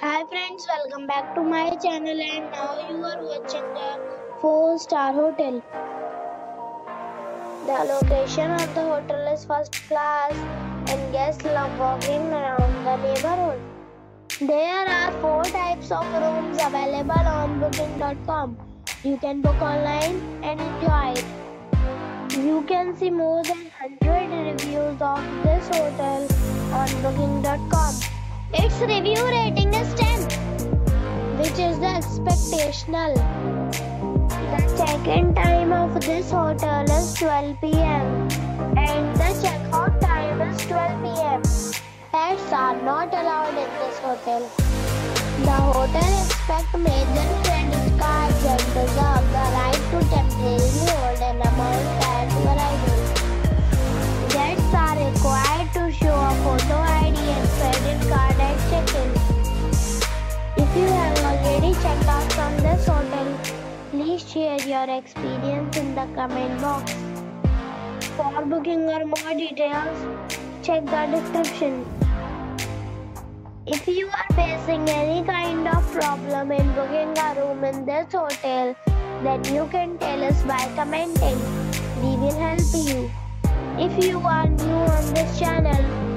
Hi friends, welcome back to my channel and now you are watching the 4-star hotel. The location of the hotel is first class and guests love walking around the neighborhood. There are 4 types of rooms available on Booking.com. You can book online and enjoy it. You can see more than 100 reviews of this hotel on Booking.com. Its review rating is 10, which is the expectational. The check-in time of this hotel is 12 p.m. and the check-out time is 12 p.m. Pets are not allowed in this hotel. The hotel expects major credit cards and reserves the right to temporarily hold an amount at arrival. Guests are required to show a photo ID and credit card. If you have already checked out from this hotel, please share your experience in the comment box. For booking or more details, check the description. If you are facing any kind of problem in booking a room in this hotel, then you can tell us by commenting. We will help you. If you are new on this channel